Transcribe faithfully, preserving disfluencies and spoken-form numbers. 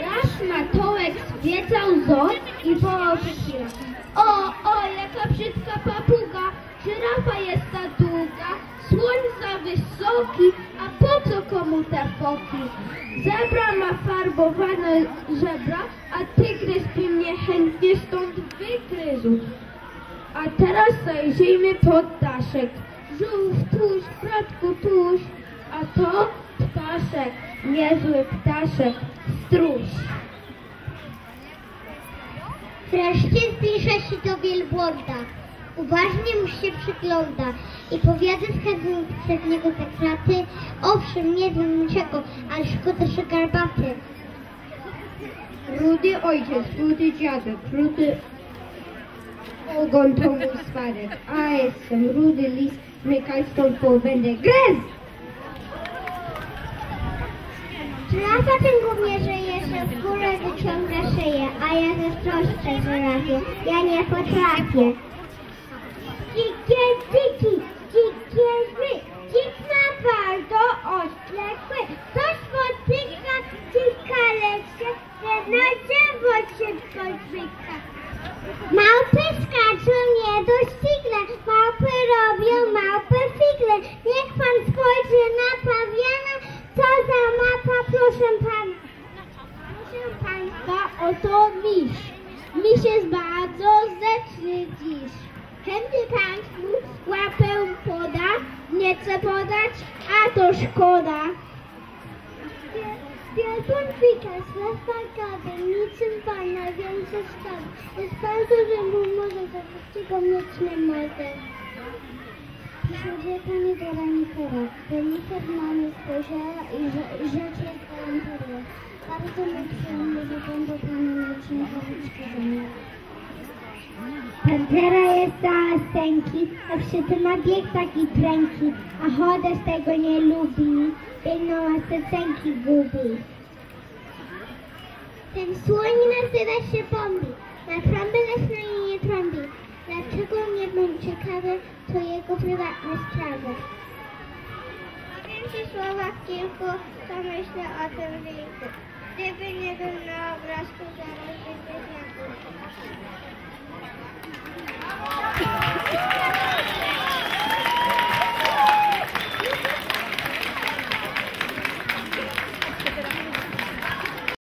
Nasz matołek zwiedzał zoo i wołał przez chwilę. O, o, jaka brzydka papuga, żyrafa jest ta długa, słoń za wysoki, a po co komu te foki? Zebra ma farbowane żebra, a tygrys by mnie chętnie stąd wygryzł. A teraz zajrzyjmy pod daszek. Żółw, tuż, bratku, tuż, a to ptaszek, niezły ptaszek, struś. Wreszcie zbliża się do wielbłąda. Uważnie mu się przygląda i powiada wskazując przed niego te kraty. Owszem, niezłym musiaką, ale szkoda, że garbaty. Rudy ojciec, rudy dziadek, rudy ogon to mój spadek, a jestem rudy list, mykaj stąd, bo będę gryz! Żyrafa ten głównie żyje, że w górę wyciąga szyję, a ja zazdroszczę żyrafie, ja nie potrafię. Dzikie dziki, dzikie wy, dzik ma bardzo ostre kły, to spotyka kilkalecie, że na drzewo szybko zwyka. Małpy skaczą, nie dościgle, małpy robią małpy figle. Niech pan spojrzy na pawiana, co za mapa, proszę pana. Proszę państwa, oto miś. Miś jest bardzo zeczny dziś. Chętnie państwu łapę poda, nie chce podać, a to szkoda. Wielbłąd wika, sława gada, niczym pana, więcej szkoda. Jest bardzo, że mu może zawrócić go mleczne mordę. Przyjdzie pani do Renifera. Renifer mamy spojrzała i rzecz jest galanteria. Bardzo mi przyjemnie, że będą pani mleczne zawrócić go. Pantera jest cała z tęki, a przy tym ma bieg taki tręki, a choderz tego nie lubi, biegną a te tęki gubi. Ten słoń nazywa się Bombi, na trąby leśnej nie trąbi. Dlaczego nie bądź ciekawy, to jego prywatne sprawy. Powiem ci słowa kilku, co myślę o tym wyjściu. Gdyby nie był na obrazku, zaraz by